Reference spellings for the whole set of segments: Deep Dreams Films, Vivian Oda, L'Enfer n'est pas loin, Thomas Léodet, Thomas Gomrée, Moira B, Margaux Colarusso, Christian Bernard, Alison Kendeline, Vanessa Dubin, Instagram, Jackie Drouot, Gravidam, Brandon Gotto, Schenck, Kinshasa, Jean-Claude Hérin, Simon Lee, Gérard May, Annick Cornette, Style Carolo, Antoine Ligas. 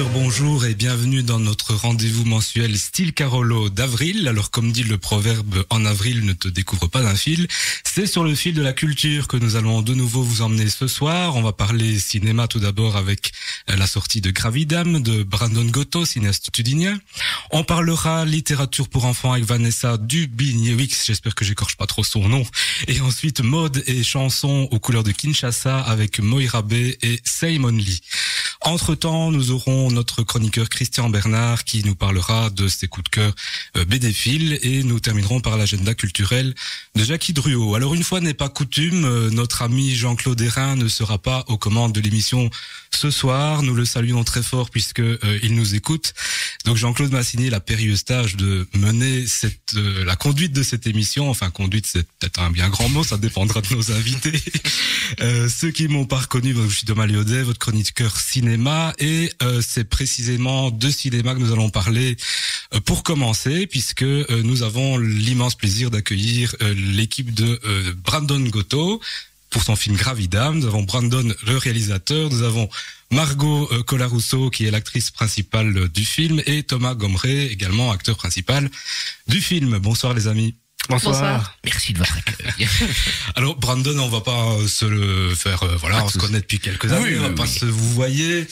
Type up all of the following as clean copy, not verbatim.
auditeurs, bonjour et bienvenue dans notre rendez-vous mensuel Style Carolo d'avril. Alors comme dit le proverbe, en avril ne te découvre pas d'un fil. C'est sur le fil de la culture que nous allons de nouveau vous emmener ce soir. On va parler cinéma tout d'abord avec la sortie de Gravidam de Brandon Gotto, cinéaste tunisien. On parlera littérature pour enfants avec Vanessa Dubin, j'espère que j'écorche pas trop son nom. Et ensuite mode et chansons aux couleurs de Kinshasa avec Moira B et Simon Lee. Entre-temps, nous aurons notre chroniqueur Christian Bernard qui nous parlera de ses coups de cœur BDphile et nous terminerons par l'agenda culturel de Jackie Drouot. Alors une fois n'est pas coutume, notre ami Jean-Claude Hérin ne sera pas aux commandes de l'émission ce soir. Nous le saluons très fort puisque il nous écoute. Donc Jean-Claude m'a signé la périlleuse tâche de mener la conduite de cette émission. Enfin, conduite, c'est peut-être un bien grand mot, ça dépendra de nos invités. Ceux qui m'ont pas reconnu, je suis Thomas Léodet, votre chroniqueur cinéma, et c'est précisément de cinéma que nous allons parler pour commencer, puisque nous avons l'immense plaisir d'accueillir l'équipe de Brandon Gotto pour son film Gravidam. Nous avons Brandon, le réalisateur, nous avons Margaux Colarusso, qui est l'actrice principale du film, et Thomas Gomrée, également acteur principal du film. Bonsoir les amis. Bonsoir. Merci de votre accueil. Alors Brandon, on va pas se le faire, voilà, on se connaît depuis quelques années, on va pas se vous voyez.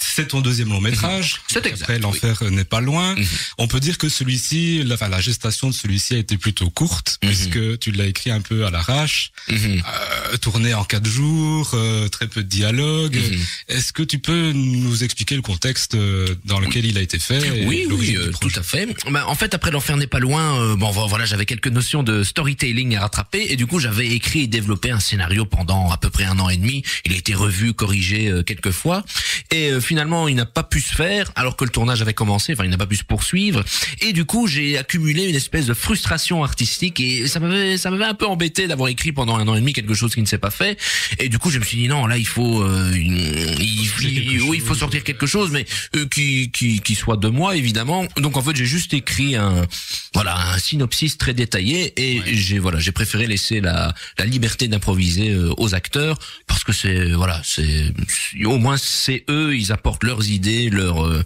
C'est ton deuxième long métrage. C'est exact. Après L'Enfer n'est pas loin. On peut dire que celui-ci, la gestation de celui-ci a été plutôt courte, puisque tu l'as écrit un peu à l'arrache, tourné en 4 jours, très peu de dialogue. Est-ce que tu peux nous expliquer le contexte dans lequel il a été fait? Oui, tout à fait. Bah, en fait, après L'Enfer n'est pas loin, bon voilà, j'avais quelques notions de storytelling à rattraper et du coup j'avais écrit et développé un scénario pendant à peu près 1 an et demi. Il a été revu, corrigé quelques fois et finalement il n'a pas pu se faire alors que le tournage avait commencé, enfin il n'a pas pu se poursuivre et du coup j'ai accumulé une espèce de frustration artistique et ça m'avait un peu embêté d'avoir écrit pendant 1 an et demi quelque chose qui ne s'est pas fait et du coup je me suis dit non, là il faut sortir quelque chose mais qui soit de moi évidemment. Donc en fait j'ai juste écrit un synopsis très détaillé et j'ai préféré laisser la liberté d'improviser aux acteurs parce que c'est au moins c'est eux, ils apportent leurs idées, leurs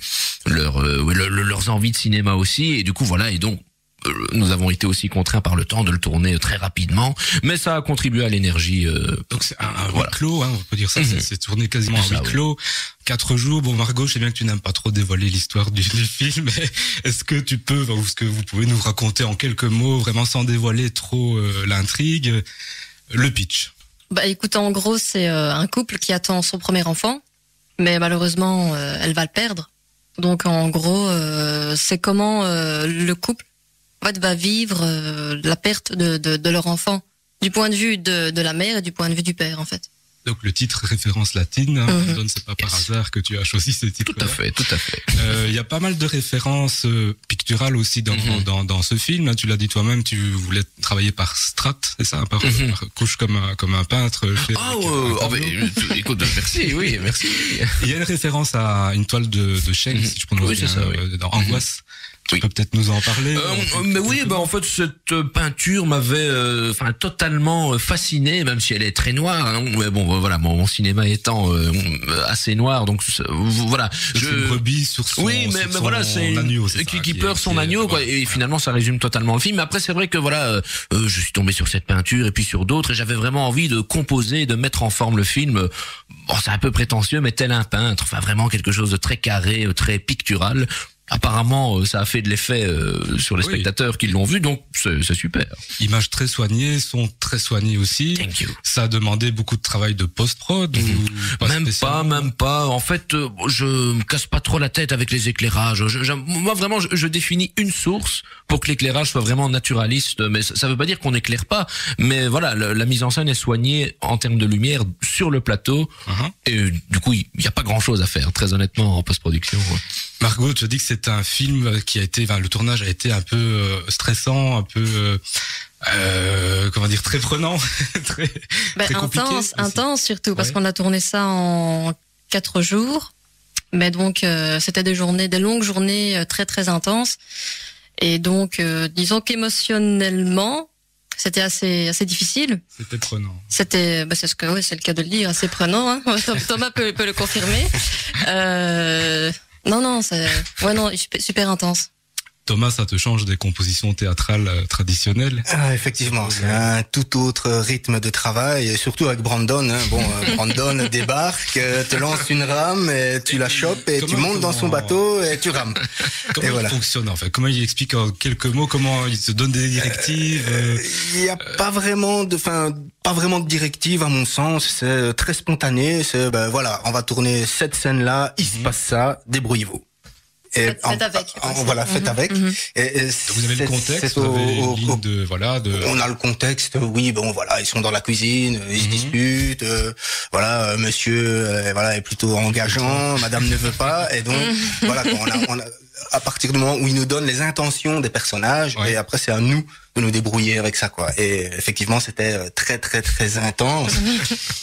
envies de cinéma aussi et du coup et donc nous avons été aussi contraints par le temps de le tourner très rapidement, mais ça a contribué à l'énergie. Donc c'est un huis clos, on peut dire ça, c'est tourné quasiment en huis clos. 4 jours, bon Margaux, je sais bien que tu n'aimes pas trop dévoiler l'histoire du film, mais est-ce que vous pouvez nous raconter en quelques mots, vraiment sans dévoiler trop l'intrigue, le pitch? Écoute, en gros, c'est un couple qui attend son premier enfant, mais malheureusement, elle va le perdre. Donc en gros, c'est comment le couple va vivre la perte de leur enfant, du point de vue de la mère et du point de vue du père, en fait. Donc le titre référence latine, Brandon, c'est pas par hasard que tu as choisi ce titre-là. Tout à fait. Il y a pas mal de références picturales aussi dans ce film. Tu l'as dit toi-même, tu voulais travailler par strates, c'est ça, par couche comme un peintre. Écoute, merci. Il y a une référence à une toile de Schenck, si je prononce bien, dans Angoisse. Tu peux peut-être nous en parler. En fait, cette peinture m'avait, totalement fasciné, même si elle est très noire. Hein, mais mon cinéma étant assez noir, donc voilà. C'est une brebis sur son. Oui, mais voilà, c'est qui perd son agneau, quoi. Et finalement, ça résume totalement le film. Mais après, c'est vrai que je suis tombé sur cette peinture et puis sur d'autres, et j'avais vraiment envie de composer, de mettre en forme le film. Bon, c'est un peu prétentieux, mais tel un peintre. Enfin, vraiment quelque chose de très carré, très pictural. Apparemment, ça a fait de l'effet sur les spectateurs qui l'ont vu, donc c'est super. Images très soignées, sont très soignées aussi. Thank you. Ça a demandé beaucoup de travail de post-prod ou pas spécialement. Même pas. En fait, je me casse pas trop la tête avec les éclairages. Moi, vraiment, je définis une source pour que l'éclairage soit vraiment naturaliste. Mais ça veut pas dire qu'on n'éclaire pas. Mais voilà, la mise en scène est soignée en termes de lumière sur le plateau. Et du coup, il n'y a pas grand-chose à faire, très honnêtement, en post-production. Ouais. Margaux, tu dis que c'est un film qui a été, le tournage a été un peu stressant, un peu, très prenant, très compliqué. Intense surtout, parce qu'on a tourné ça en 4 jours, mais donc c'était des longues journées très très intenses, et donc disons qu'émotionnellement, C'était assez difficile. C'était prenant. C'était, bah c'est ce que, ouais, c'est le cas de le dire, assez prenant. Hein. Thomas peut le confirmer. Non, c'est, ouais, non, super intense. Thomas, ça te change des compositions théâtrales traditionnelles? Ah, effectivement, c'est un tout autre rythme de travail, et surtout avec Brandon. Hein. Bon, Brandon débarque, te lance une rame, et tu la chopes, et tu montes dans son bateau, et tu rames. Comment et voilà. Fonctionne en fait? Comment il explique en quelques mots? Comment il te donne des directives? Il n'y a pas vraiment de directive à mon sens. C'est très spontané. C'est ben, voilà, on va tourner cette scène-là, il se passe ça, débrouillez-vous. Faites avec. Et vous avez le contexte, on a le contexte. Oui, bon, voilà, ils sont dans la cuisine, ils se disputent. Voilà, monsieur, voilà, est plutôt engageant, madame ne veut pas, et donc voilà, on a à partir du moment où ils nous donnent les intentions des personnages, et après c'est à nous de nous débrouiller avec ça, quoi. Et effectivement, c'était très, très, très intense.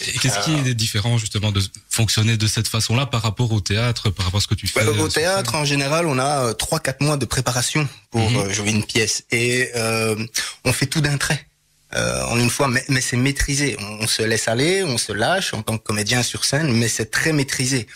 Et qu'est-ce qui est différent, justement, de fonctionner de cette façon-là par rapport au théâtre, par rapport à ce que tu fais? Au théâtre, en général, on a 3-4 mois de préparation pour jouer une pièce. Et on fait tout d'un trait, en une fois, mais c'est maîtrisé. On se laisse aller, on se lâche en tant que comédien sur scène, mais c'est très maîtrisé.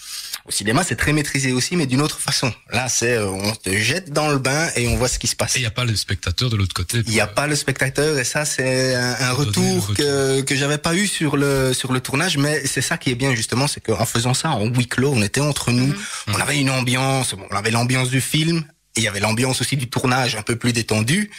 Au cinéma, c'est très maîtrisé aussi, mais d'une autre façon. Là, c'est on te jette dans le bain et on voit ce qui se passe. Et il n'y a pas le spectateur de l'autre côté. Il n'y a pas le spectateur, et ça, c'est un retour que j'avais pas eu sur le tournage, mais c'est ça qui est bien, justement, c'est qu'en faisant ça, en huis clos, on était entre nous, on avait une ambiance, on avait l'ambiance du film, et il y avait l'ambiance aussi du tournage, un peu plus détendue,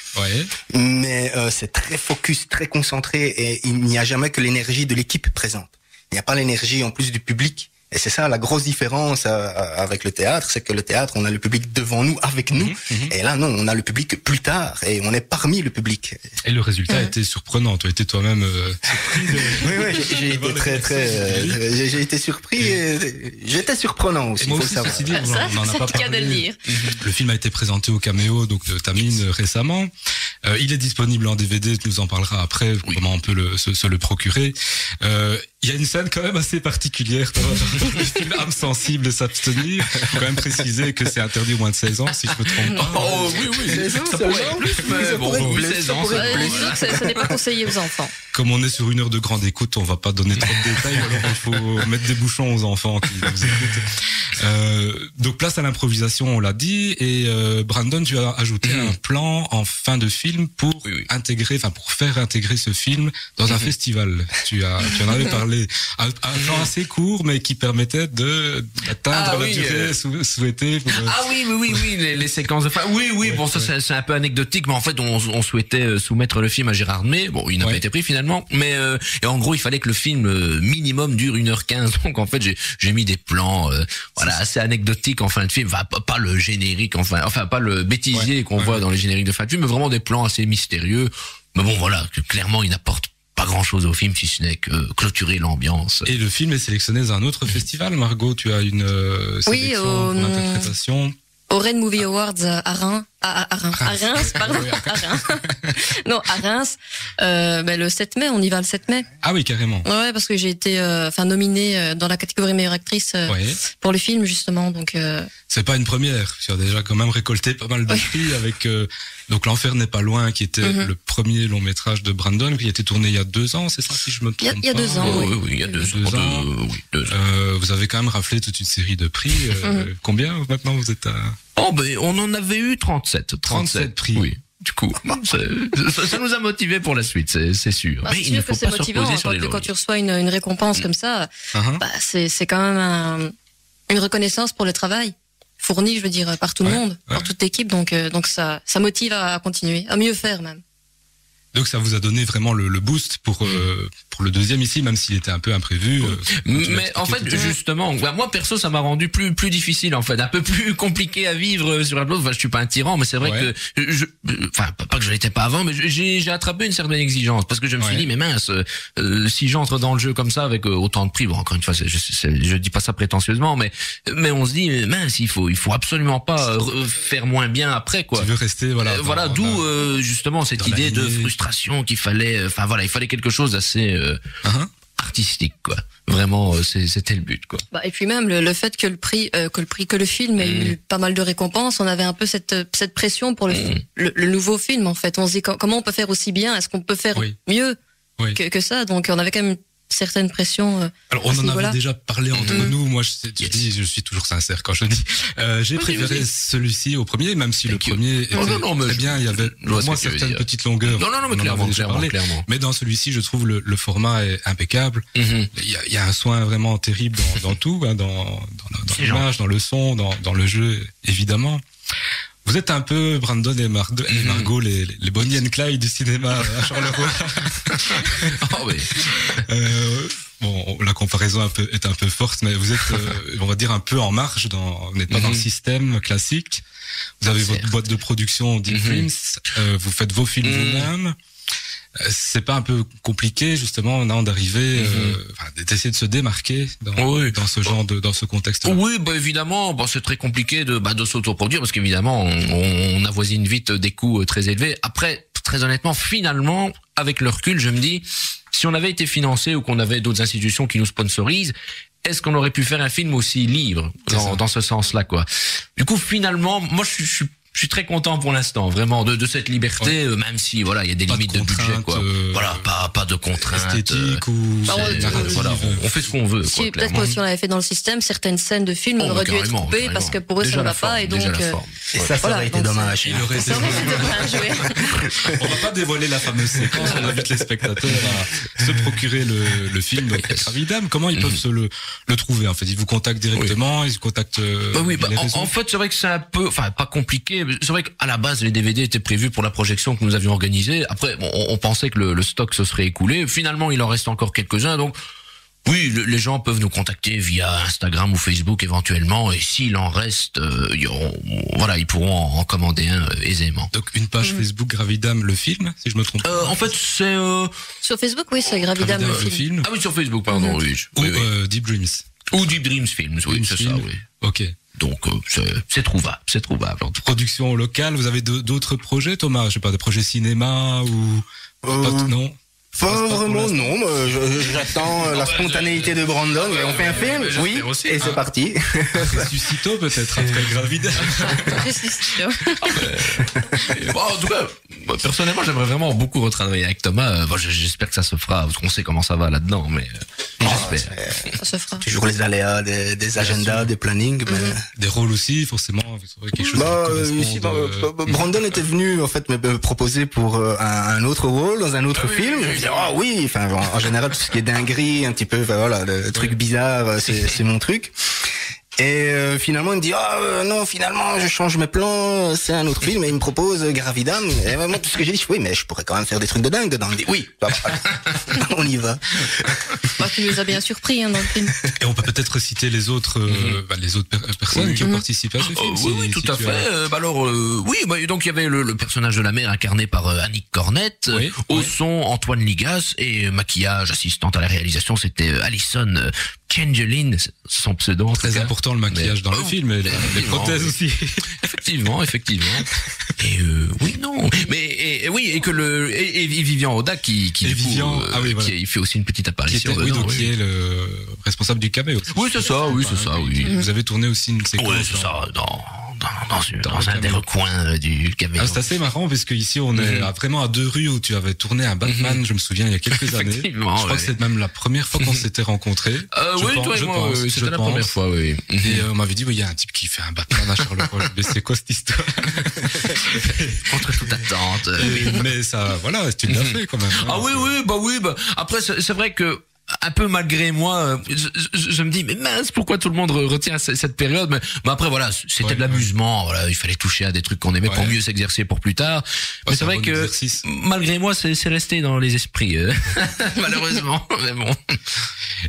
mais c'est très focus, très concentré, et il n'y a jamais que l'énergie de l'équipe présente. Il n'y a pas l'énergie, en plus, du public. Et c'est ça la grosse différence avec le théâtre, c'est que le théâtre, on a le public devant nous, avec nous, et là non, on a le public plus tard, et on est parmi le public. Et le résultat était surprenant, tu as été toi-même surpris. Oui, j'ai été très, j'ai été surpris, et j'étais surprenant aussi, il faut savoir. Dit, on en a pas parlé. Le film a été présenté au caméo donc de Tamine récemment. Il est disponible en DVD, tu nous en parleras après, comment on peut se le procurer. Il y a une scène quand même assez particulière, âme sensible, s'abstenir. Faut quand même préciser que c'est interdit au moins de 16 ans, si je me trompe pas. Oh oui, ça pourrait être plus, mais bon, 16 ans, ça n'est pas conseillé aux enfants. Comme on est sur une heure de grande écoute, on va pas donner trop de détails, alors il faut mettre des bouchons aux enfants qui nous écoutent. Donc place à l'improvisation, on l'a dit, et Brandon, tu as ajouté un plan en fin de film pour intégrer, enfin pour faire intégrer ce film dans un festival. Tu en avais parlé. Un plan assez court, mais qui permettait d'atteindre la durée souhaitée. Oui, les séquences de fin. C'est un peu anecdotique, mais en fait, on souhaitait soumettre le film à Gérard May. Bon, il n'a pas été pris finalement, mais et en gros, il fallait que le film minimum dure 1h15. Donc en fait, j'ai mis des plans assez anecdotiques en fin de film. Enfin, pas le générique, enfin pas le bêtisier qu'on voit dans les génériques de fin de film, mais vraiment des plans assez mystérieux. Mais bon, voilà, que clairement, il n'apporte pas grand chose au film, si ce n'est que clôturer l'ambiance. Et le film est sélectionné dans un autre festival, Margaux, tu as une sélection pour l'interprétation. Au Rennes Movie Awards à Rennes. À Reims. Le 7 mai, on y va le 7 mai. Ah oui, carrément. Ouais, parce que j'ai été nominée dans la catégorie meilleure actrice pour le film, justement. Donc c'est pas une première. Tu as déjà quand même récolté pas mal de prix avec donc L'Enfer n'est pas loin, qui était le premier long métrage de Brandon, qui a été tourné il y a 2 ans, c'est ça, si je me trompe pas. Il y a 2 ans. Oui, il y a 2 ans. Vous avez quand même raflé toute une série de prix. Combien maintenant vous êtes à... Oh, ben, on en avait eu 37 prix. Oui. Du coup, ça nous a motivés pour la suite, c'est sûr. Bah, mais il ne faut pas se reposer sur les lauriers. Quand tu reçois une récompense comme ça, c'est quand même une reconnaissance pour le travail fourni, je veux dire, par tout le monde, par toute l'équipe. Donc ça motive à continuer, à mieux faire même. Donc ça vous a donné vraiment le boost pour le deuxième ici, même s'il était un peu imprévu. Mais en fait, justement, moi perso, ça m'a rendu plus difficile en fait, un peu plus compliqué à vivre sur la plage. Enfin, je suis pas un tyran, mais c'est vrai que pas que je l'étais pas avant, mais j'ai attrapé une certaine exigence parce que je me suis dit mais mince, si j'entre dans le jeu comme ça avec autant de prix, bon encore une fois, je dis pas ça prétentieusement, mais on se dit mais mince, il faut absolument pas faire moins bien après quoi. Tu veux rester d'où justement cette idée de frustration qu'il fallait, il fallait quelque chose d'assez artistique, quoi. Vraiment, c'était le but, quoi. Bah, et puis même le fait que le film ait eu pas mal de récompenses, on avait un peu cette pression pour le nouveau film, en fait. On se dit comment on peut faire aussi bien, est-ce qu'on peut faire mieux que ça. Donc on avait quand même certaines pressions. Alors on en avait déjà parlé entre nous. Moi, je suis toujours sincère quand je dis. J'ai préféré celui-ci au premier, même si le premier était très bien. Il y avait moins certaines petites longueurs. Non, mais clairement. Mais dans celui-ci, je trouve le format est impeccable. Il y a un soin vraiment terrible dans tout, dans l'image, dans le son, dans le jeu, évidemment. Vous êtes un peu Brandon et Margaux, les Bonnie and Clyde du cinéma à Charleroi. Oh, oui. Bon, la comparaison est un peu forte, mais vous êtes, on va dire, un peu en marge. Vous n'êtes pas dans le système classique. Vous avez votre boîte de production Deep Dreams. Vous faites vos films vous-même. C'est pas un peu compliqué justement d'arriver, d'essayer de se démarquer dans ce genre dans ce contexte -là? Oui, bah évidemment, bah c'est très compliqué de s'autoproduire parce qu'évidemment on avoisine vite des coûts très élevés. Après, très honnêtement, finalement, avec le recul, je me dis, si on avait été financé ou qu'on avait d'autres institutions qui nous sponsorisent, est-ce qu'on aurait pu faire un film aussi libre dans ce sens-là, quoi. Du coup, finalement, moi je suis très content pour l'instant, vraiment, de cette liberté, même si voilà, il y a des limites de budget, quoi. Voilà, pas de contraintes esthétiques ou voilà, on fait ce qu'on veut. Si peut-être que si on l'avait fait dans le système, certaines scènes de films auraient dû être coupées parce que pour eux ça ne va pas, et donc ça aurait été dommage. On va pas dévoiler la fameuse séquence. On invite les spectateurs à se procurer le film. Donc Gravidam, comment ils peuvent se le trouver, en fait? Ils vous contactent directement, ils contactent. Oui, en fait c'est vrai que c'est un peu, enfin pas compliqué. C'est vrai qu'à la base, les DVD étaient prévus pour la projection que nous avions organisée. Après, on pensait que le stock se serait écoulé. Finalement, il en reste encore quelques-uns. Donc, oui, les gens peuvent nous contacter via Instagram ou Facebook éventuellement. Et s'il en reste, ils pourront en commander un aisément. Donc, une page Facebook Gravidam, le film, si je me trompe. En fait, c'est... Sur Facebook, oui, c'est Gravidam, le film. Ah oui, sur Facebook, pardon. Deep Dreams. Ou Deep Dreams Films, oui, c'est ça, oui. Ok. Donc c'est trouvable, Production locale, vous avez d'autres projets, Thomas? Je sais pas, des projets cinéma ou non? Pas vraiment, non. J'attends la spontanéité de Brandon. On fait un film, oui, aussi, et c'est parti. Ressuscito peut-être après Gravidam. Ressuscito. En tout cas, personnellement, j'aimerais vraiment beaucoup retravailler avec Thomas. J'espère que ça se fera. On sait comment ça va là-dedans, mais j'espère. Ça se fera. Toujours les aléas des agendas, des plannings, mais des rôles aussi, forcément. Quelque chose. Brandon était venu en fait me proposer pour un autre rôle dans un autre film. Ah oui, enfin en général tout ce qui est dinguerie, un petit peu, voilà, le truc bizarre, c'est mon truc. Et finalement il me dit non, finalement je change mes plans, c'est un autre film, et il me propose Gravidam. Et moi tout ce que j'ai dit, oui, mais je pourrais quand même faire des trucs de dingue dedans. Il me dit oui, on y va. Tu nous as bien surpris dans le film. Et on peut peut-être citer les autres personnes qui ont participé à ce film. Oui, tout à fait. Alors donc il y avait le personnage de la mère incarné par Annick Cornette, au son Antoine Ligas, et maquillage, assistante à la réalisation, c'était Alison Kendeline, son pseudo. Très important, le maquillage dans le film, et les prothèses aussi. Effectivement. Et et Vivian Oda qui fait aussi une petite apparition. Qui est le responsable du camé aussi. Oui, c'est ça. Vous avez tourné aussi une séquence. Oui, c'est ça. Dans un des recoins du caméo. C'est assez marrant parce que ici on est vraiment à 2 rues où tu avais tourné un Batman, je me souviens, il y a quelques années. Je crois que c'est même la première fois qu'on s'était rencontrés. C'était la première fois, oui. Et on m'avait dit, il y a un type qui fait un Batman à Charleroi. Mais c'est quoi cette histoire? Contre toute attente. Mais ça, voilà, tu l'as fait quand même. Ah oui. Après, c'est vrai que un peu malgré moi, je me dis mais mince, pourquoi tout le monde retient cette période, mais après voilà, c'était de l'amusement, voilà, il fallait toucher à des trucs qu'on aimait pour mieux s'exercer pour plus tard. Mais c'est vrai que malgré moi, c'est resté dans les esprits malheureusement, mais bon.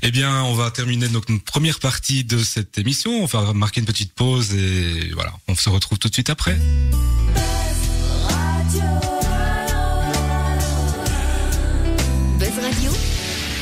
Eh bien, on va terminer donc notre première partie de cette émission, on va marquer une petite pause et voilà, on se retrouve tout de suite après.